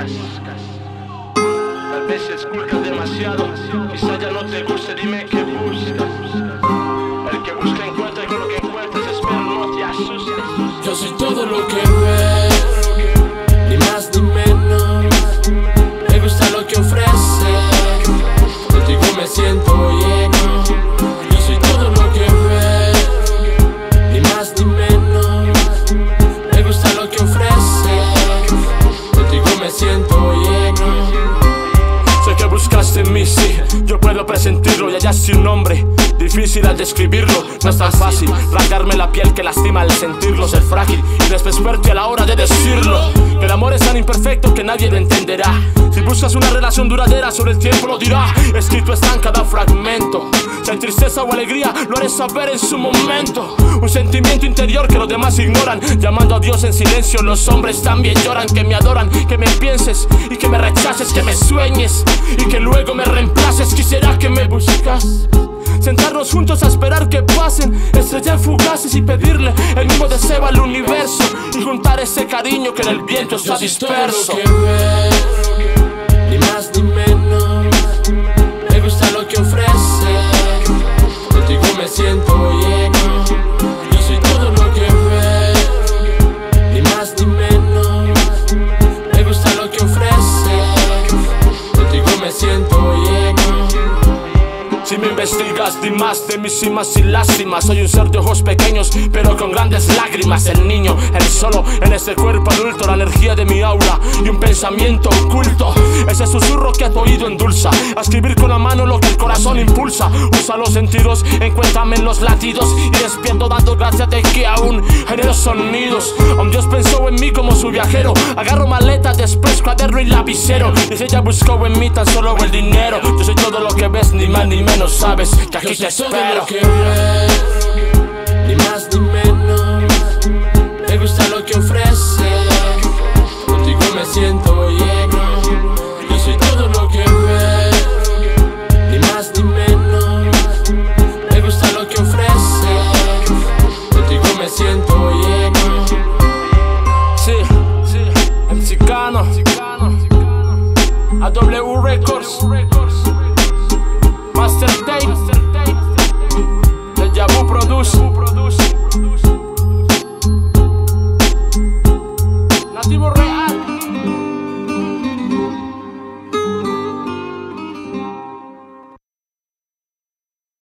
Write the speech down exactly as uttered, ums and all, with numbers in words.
Esculcas, tal vez esculcas demasiado, quizá ya no te guste, dime qué buscas. El que busca encuentra y con lo que encuentras, espero no te asustes. Yo soy todo lo que ves, ni más ni menos, me gusta lo que ofreces, contigo me siento lleno. Yo soy todo lo que ves, ni más ni menos, me gusta lo que ofreces. Me siento lleno. Sé que buscaste en mí, sí, yo puedo presentirlo. Y hallaste un nombre, difícil al describirlo. No es tan fácil rasgarme la piel que lastima al sentirlo. Ser frágil y desperfecto a la hora de decirlo. Que el amor es tan imperfecto que nadie lo entenderá. Si buscas una relación duradera, sobre el tiempo lo dirá. Escrito está en cada fragmento. Si hay tristeza o alegría, lo haré saber en su momento. Un sentimiento interior que los demás ignoran, llamando a Dios en silencio. Los hombres también lloran, que me adoran, que me pienses y que me rechaces, que me sueñes y que luego me reemplaces. Quisiera que me buscas, sentarnos juntos a esperar que pasen estrellas fugaces y pedirle el mismo deseo al universo, y juntar ese cariño que en el viento está disperso. Yo soy todo lo que ves, ni más ni menos, me gusta lo que ofreces, contigo me siento lleno. Yo soy todo lo que ves, ni más ni menos, me gusta lo que ofreces, contigo me siento lleno. Si me investigas, di más de mis cimas y lástimas. Soy un ser de ojos pequeños, pero con grandes lágrimas. El niño, el solo, en este cuerpo adulto. La energía de mi aura y un pensamiento oculto. Ese susurro que a tu oído endulza. A escribir con la mano lo que el corazón impulsa. Usa los sentidos, encuéntrame en los latidos. Y despierto dando gracias de que aún genero sonidos. Un Dios pensó en mí como su viajero. Agarro maleta, después cuaderno y lapicero. Y si ella buscó en mí tan solo el dinero. Yo soy todo lo que ves, ni más ni menos. No sabes que aquí te espero. Yo soy todo lo que ves, ni más ni menos.